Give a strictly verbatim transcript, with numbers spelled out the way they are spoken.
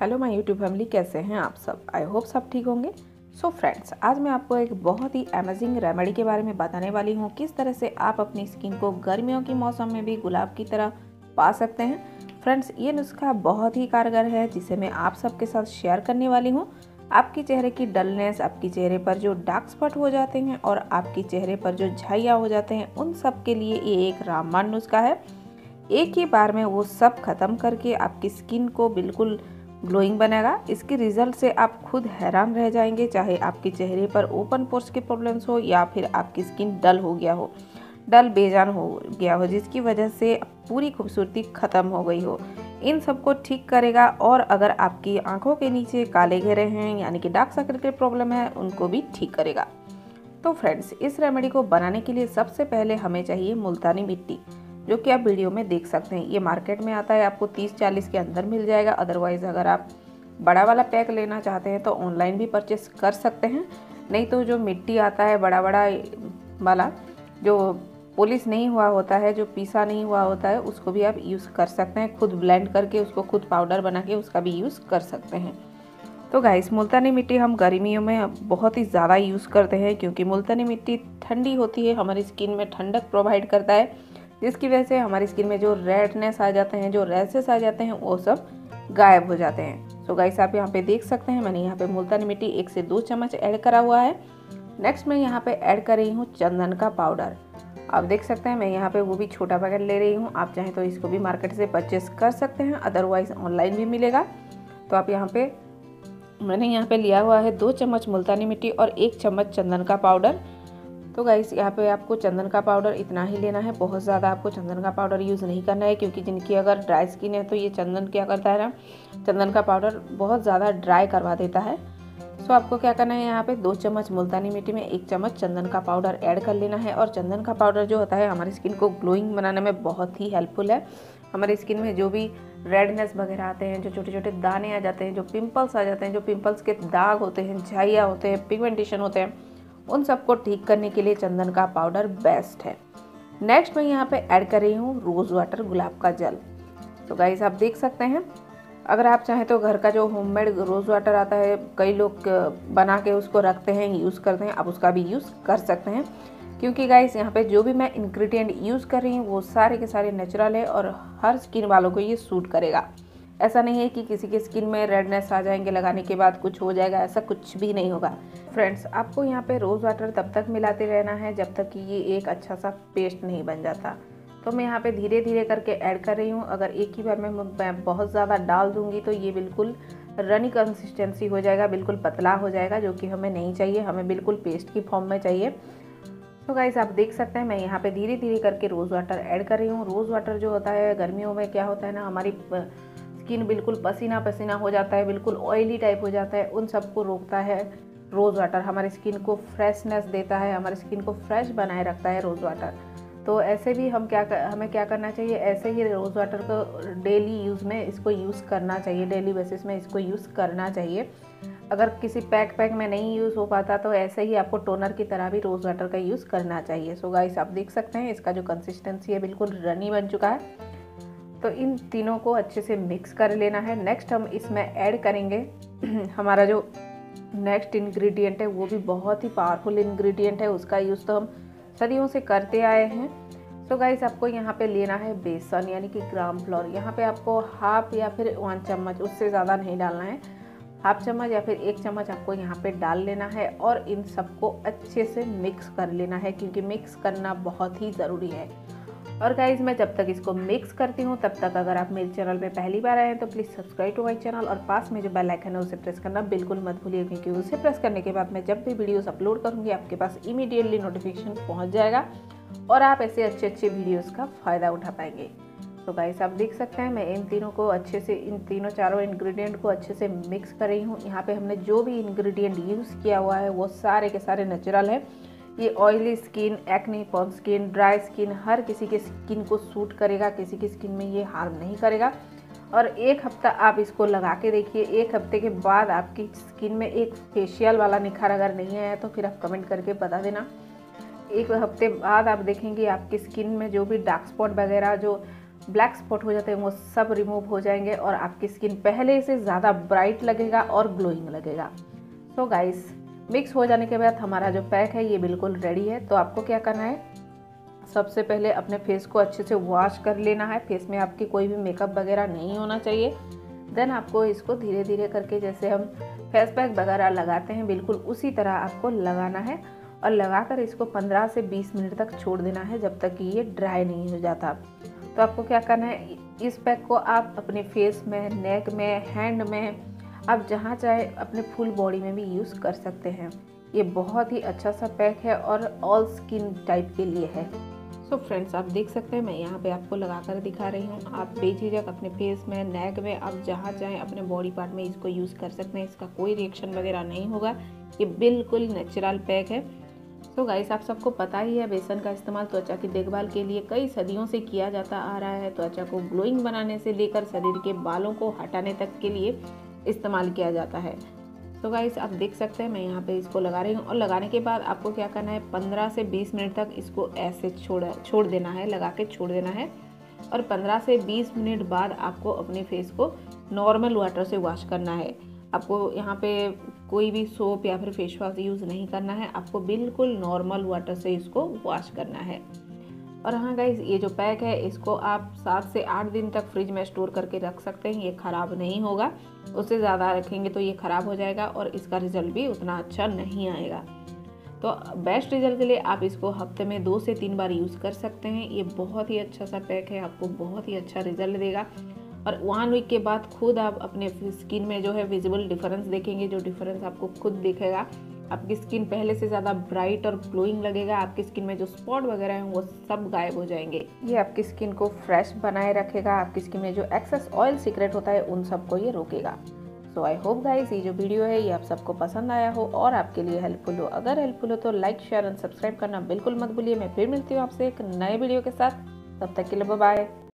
Hello my YouTube family, कैसे हैं आप सब। आई होप सब ठीक होंगे। सो फ्रेंड्स, आज मैं आपको एक बहुत ही अमेजिंग रेमेडी के बारे में बताने वाली हूँ, किस तरह से आप अपनी स्किन को गर्मियों के मौसम में भी गुलाब की तरह पा सकते हैं। फ्रेंड्स, ये नुस्खा बहुत ही कारगर है, जिसे मैं आप सबके साथ शेयर करने वाली हूँ। आपके चेहरे की डलनेस, आपके चेहरे पर जो डार्क स्पॉट हो जाते हैं और आपके चेहरे पर जो झाइया हो जाते हैं, उन सब के लिए ये एक रामबाण नुस्खा है। एक ही बार में वो सब ख़त्म करके आपकी स्किन को बिल्कुल ग्लोइंग बनेगा। इसके रिज़ल्ट से आप खुद हैरान रह जाएंगे, चाहे आपके चेहरे पर ओपन पोर्स के प्रॉब्लम्स हो या फिर आपकी स्किन डल हो गया हो, डल बेजान हो गया हो, जिसकी वजह से पूरी खूबसूरती ख़त्म हो गई हो, इन सबको ठीक करेगा। और अगर आपकी आंखों के नीचे काले घेरे हैं, यानी कि डार्क सर्कल के प्रॉब्लम है, उनको भी ठीक करेगा। तो फ्रेंड्स, इस रेमेडी को बनाने के लिए सबसे पहले हमें चाहिए मुल्तानी मिट्टी, जो कि आप वीडियो में देख सकते हैं। ये मार्केट में आता है, आपको तीस चालीस के अंदर मिल जाएगा। अदरवाइज़ अगर आप बड़ा वाला पैक लेना चाहते हैं तो ऑनलाइन भी परचेस कर सकते हैं, नहीं तो जो मिट्टी आता है बड़ा बड़ा वाला, जो पॉलिश नहीं हुआ होता है, जो पीसा नहीं हुआ होता है, उसको भी आप यूज़ कर सकते हैं। खुद ब्लेंड करके उसको खुद पाउडर बना के उसका भी यूज़ कर सकते हैं। तो गाइस, मुल्तानी मिट्टी हम गर्मियों में बहुत ही ज़्यादा यूज़ करते हैं, क्योंकि मुल्तानी मिट्टी ठंडी होती है, हमारी स्किन में ठंडक प्रोवाइड करता है, जिसकी वजह से हमारी स्किन में जो रेडनेस आ जाते हैं, जो रैशेस आ जाते हैं, वो सब गायब हो जाते हैं। तो गाइस, आप यहाँ पे देख सकते हैं, मैंने यहाँ पे मुल्तानी मिट्टी एक से दो चम्मच ऐड करा हुआ है। नेक्स्ट मैं यहाँ पे ऐड कर रही हूँ चंदन का पाउडर। आप देख सकते हैं, मैं यहाँ पे वो भी छोटा पैकेट ले रही हूँ। आप चाहें तो इसको भी मार्केट से परचेस कर सकते हैं, अदरवाइज़ ऑनलाइन भी मिलेगा। तो आप यहाँ पर, मैंने यहाँ पर लिया हुआ है दो चम्मच मुल्तानी मिट्टी और एक चम्मच चंदन का पाउडर। तो गाइस, यहाँ पे आपको चंदन का पाउडर इतना ही लेना है, बहुत ज़्यादा आपको चंदन का पाउडर यूज़ नहीं करना है, क्योंकि जिनकी अगर ड्राई स्किन है तो ये चंदन क्या करता है ना, चंदन का पाउडर बहुत ज़्यादा ड्राई करवा देता है। सो आपको क्या करना है, यहाँ पे दो चम्मच मुल्तानी मिट्टी में एक चम्मच चंदन का पाउडर ऐड कर लेना है। और चंदन का पाउडर जो होता है, हमारी स्किन को ग्लोइंग बनाने में बहुत ही हेल्पफुल है। हमारी स्किन में जो भी रेडनेस वगैरह आते हैं, जो छोटे छोटे दाने आ जाते हैं, जो पिम्पल्स आ जाते हैं, जो पिम्पल्स के दाग होते हैं, झाइया होते हैं, पिगमेंटेशन होते हैं, उन सबको ठीक करने के लिए चंदन का पाउडर बेस्ट है। नेक्स्ट मैं यहाँ पे ऐड कर रही हूँ रोज़ वाटर, गुलाब का जल। तो गाइस, आप देख सकते हैं, अगर आप चाहें तो घर का जो होममेड रोज़ वाटर आता है, कई लोग बना के उसको रखते हैं, यूज़ करते हैं, आप उसका भी यूज़ कर सकते हैं। क्योंकि गाइस, यहाँ पे जो भी मैं इंग्रेडिएंट यूज़ कर रही हूँ वो सारे के सारे नेचुरल है और हर स्किन वालों को ये सूट करेगा। ऐसा नहीं है कि किसी के स्किन में रेडनेस आ जाएंगे लगाने के बाद, कुछ हो जाएगा, ऐसा कुछ भी नहीं होगा। फ्रेंड्स, आपको यहाँ पे रोज़ वाटर तब तक मिलाते रहना है जब तक कि ये एक अच्छा सा पेस्ट नहीं बन जाता। तो मैं यहाँ पे धीरे धीरे करके ऐड कर रही हूँ। अगर एक ही बार में मैं बहुत ज़्यादा डाल दूँगी तो ये बिल्कुल रनी कंसिस्टेंसी हो जाएगा, बिल्कुल पतला हो जाएगा, जो कि हमें नहीं चाहिए, हमें बिल्कुल पेस्ट की फॉर्म में चाहिए। तो गाइस, आप देख सकते हैं, मैं यहाँ पे धीरे धीरे करके रोज़ वाटर ऐड कर रही हूँ। रोज़ वाटर जो होता है, गर्मियों में क्या होता है ना, हमारी स्किन बिल्कुल पसीना पसीना हो जाता है, बिल्कुल ऑयली टाइप हो जाता है, उन सबको रोकता है रोज़ वाटर। हमारी स्किन को फ्रेशनेस देता है, हमारी स्किन को फ्रेश बनाए रखता है रोज़ वाटर। तो ऐसे भी हम क्या हमें क्या करना चाहिए, ऐसे ही रोज़ वाटर को डेली यूज़ में इसको यूज़ करना चाहिए, डेली बेसिस में इसको यूज़ करना चाहिए। अगर किसी पैक पैक में नहीं यूज़ हो पाता तो ऐसे ही आपको टोनर की तरह भी रोज़ वाटर का यूज़ करना चाहिए। सो गाइस, आप देख सकते हैं, इसका जो कंसिस्टेंसी है बिल्कुल रनी बन चुका है। तो इन तीनों को अच्छे से मिक्स कर लेना है। नेक्स्ट हम इसमें ऐड करेंगे हमारा जो नेक्स्ट इंग्रेडिएंट है, वो भी बहुत ही पावरफुल इंग्रेडिएंट है, उसका यूज़ तो हम सदियों से करते आए हैं। तो गाइस, आपको यहाँ पे लेना है बेसन, यानी कि ग्राम फ्लोर। यहाँ पे आपको हाफ या फिर वन चम्मच, उससे ज़्यादा नहीं डालना है, हाफ चम्मच या फिर एक चम्मच आपको यहाँ पे डाल लेना है। और इन सबको अच्छे से मिक्स कर लेना है, क्योंकि मिक्स करना बहुत ही ज़रूरी है। और गाइज़, मैं जब तक इसको मिक्स करती हूँ तब तक, अगर आप मेरे चैनल पे पहली बार आए हैं तो please subscribe to my channel और पास में जो बेल आइकन है उसे प्रेस करना बिल्कुल मत भूलिए, क्योंकि उसे प्रेस करने के बाद मैं जब भी वीडियोस अपलोड करूँगी आपके पास इमीडिएटली नोटिफिकेशन पहुँच जाएगा और आप ऐसे अच्छे अच्छे वीडियोज़ का फ़ायदा उठा पाएंगे। तो गाइज़, आप देख सकते हैं, मैं इन तीनों को अच्छे से, इन तीनों चारों इन्ग्रीडियंट को अच्छे से मिक्स कर रही हूँ। यहाँ पर हमने जो भी इन्ग्रीडियंट यूज़ किया हुआ है वो सारे के सारे नेचुरल है। ये oily skin, acne prone skin, dry skin, हर किसी के स्किन को सूट करेगा, किसी की स्किन में ये हार्म नहीं करेगा। और एक हफ्ता आप इसको लगा के देखिए, एक हफ्ते के बाद आपकी स्किन में एक फेशियल वाला निखार अगर नहीं आया तो फिर आप कमेंट करके बता देना। एक हफ्ते बाद आप देखेंगे आपकी स्किन में जो भी डार्क स्पॉट वगैरह, जो ब्लैक स्पॉट हो जाते हैं वो सब रिमूव हो जाएंगे और आपकी स्किन पहले से ज़्यादा ब्राइट लगेगा और ग्लोइंग लगेगा। तो गाइस मिक्स हो जाने के बाद हमारा जो पैक है ये बिल्कुल रेडी है। तो आपको क्या करना है, सबसे पहले अपने फेस को अच्छे से वॉश कर लेना है। फेस में आपकी कोई भी मेकअप वगैरह नहीं होना चाहिए। देन आपको इसको धीरे धीरे करके जैसे हम फेस पैक वगैरह लगाते हैं बिल्कुल उसी तरह आपको लगाना है और लगाकर इसको पंद्रह से बीस मिनट तक छोड़ देना है जब तक कि ये ड्राई नहीं हो जाता। तो आपको क्या करना है, इस पैक को आप अपने फेस में, नेक में, हैंड में, आप जहाँ चाहे अपने फुल बॉडी में भी यूज़ कर सकते हैं। ये बहुत ही अच्छा सा पैक है और ऑल स्किन टाइप के लिए है। सो फ्रेंड्स आप देख सकते हैं मैं यहाँ पे आपको लगाकर दिखा रही हूँ। आप बेझिझक अपने फेस में, नेक में, आप जहाँ चाहे अपने बॉडी पार्ट में इसको यूज़ कर सकते हैं। इसका कोई रिएक्शन वगैरह नहीं होगा, ये बिल्कुल नेचुरल पैक है। तो गाइस आप सबको पता ही है बेसन का इस्तेमाल त्वचा की देखभाल के लिए कई सदियों से किया जाता आ रहा है। त्वचा को ग्लोइंग बनाने से लेकर शरीर के बालों को हटाने तक के लिए इस्तेमाल किया जाता है। तो गाइस आप देख सकते हैं मैं यहाँ पे इसको लगा रही हूँ और लगाने के बाद आपको क्या करना है, पंद्रह से बीस मिनट तक इसको ऐसे छोड़ छोड़ देना है, लगा के छोड़ देना है। और पंद्रह से बीस मिनट बाद आपको अपने फेस को नॉर्मल वाटर से वॉश करना है। आपको यहाँ पे कोई भी सोप या फिर फेस वॉश यूज़ नहीं करना है, आपको बिल्कुल नॉर्मल वाटर से इसको वॉश करना है। और हाँ गाइस ये जो पैक है इसको आप सात से आठ दिन तक फ्रिज में स्टोर करके रख सकते हैं, ये ख़राब नहीं होगा। उससे ज़्यादा रखेंगे तो ये ख़राब हो जाएगा और इसका रिज़ल्ट भी उतना अच्छा नहीं आएगा। तो बेस्ट रिज़ल्ट के लिए आप इसको हफ्ते में दो से तीन बार यूज़ कर सकते हैं। ये बहुत ही अच्छा सा पैक है, आपको बहुत ही अच्छा रिज़ल्ट देगा। और वन वीक के बाद खुद आप अपने स्किन में जो है विजिबल डिफरेंस देखेंगे, जो डिफरेंस आपको खुद दिखेगा। आपकी स्किन पहले से ज़्यादा ब्राइट और ग्लोइंग लगेगा। आपकी स्किन में जो स्पॉट वगैरह हैं वो सब गायब हो जाएंगे। ये आपकी स्किन को फ्रेश बनाए रखेगा। आपकी स्किन में जो एक्सेस ऑयल सीक्रेट होता है उन सबको ये रोकेगा। सो आई होप गाइस ये जो वीडियो है ये आप सबको पसंद आया हो और आपके लिए हेल्पफुल हो। अगर हेल्पफुल हो तो लाइक, शेयर एंड सब्सक्राइब करना बिल्कुल मत भूलिए। मैं फिर मिलती हूँ आपसे एक नए वीडियो के साथ, तब तक के लिए बाय बाय।